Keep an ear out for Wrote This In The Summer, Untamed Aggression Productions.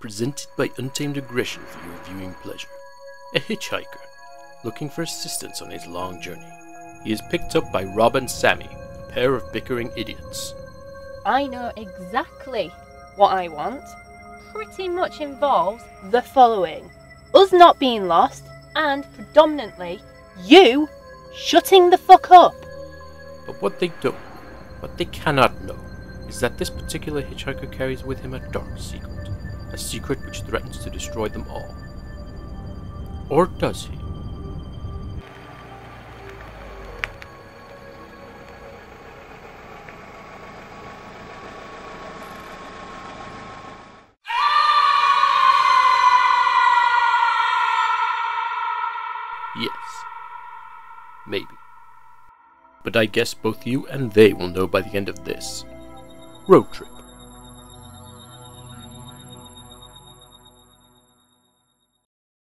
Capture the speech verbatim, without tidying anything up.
presented by Untamed Aggression for your viewing pleasure. A hitchhiker, looking for assistance on his long journey. He is picked up by Rob and Sammy, a pair of bickering idiots. I know exactly what I want. Pretty much involves the following. Us not being lost, and predominantly, you shutting the fuck up. But what they don't, what they cannot know, is that this particular hitchhiker carries with him a dark secret. A secret which threatens to destroy them all. Or does he? Yes. Maybe. But I guess both you and they will know by the end of this. Road trip.